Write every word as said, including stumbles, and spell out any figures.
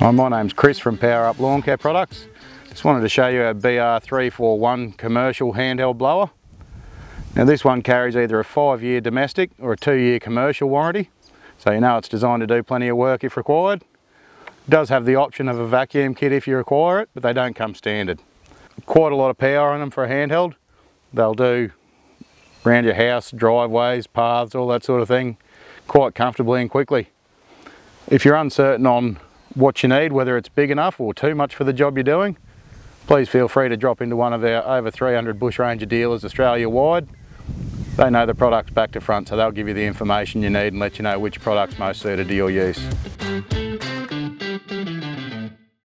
Hi, my name's Chris from Power Up Lawn Care Products. Just wanted to show you our B R three forty-one commercial handheld blower. Now this one carries either a five year domestic or a two year commercial warranty, so you know it's designed to do plenty of work if required. It does have the option of a vacuum kit if you require it, but they don't come standard. Quite a lot of power on them for a handheld. They'll do around your house, driveways, paths, all that sort of thing, quite comfortably and quickly. If you're uncertain on what you need, whether it's big enough or too much for the job you're doing, please feel free to drop into one of our over three hundred Bushranger dealers Australia wide. They know the products back to front, so they'll give you the information you need and let you know which product's most suited to your use.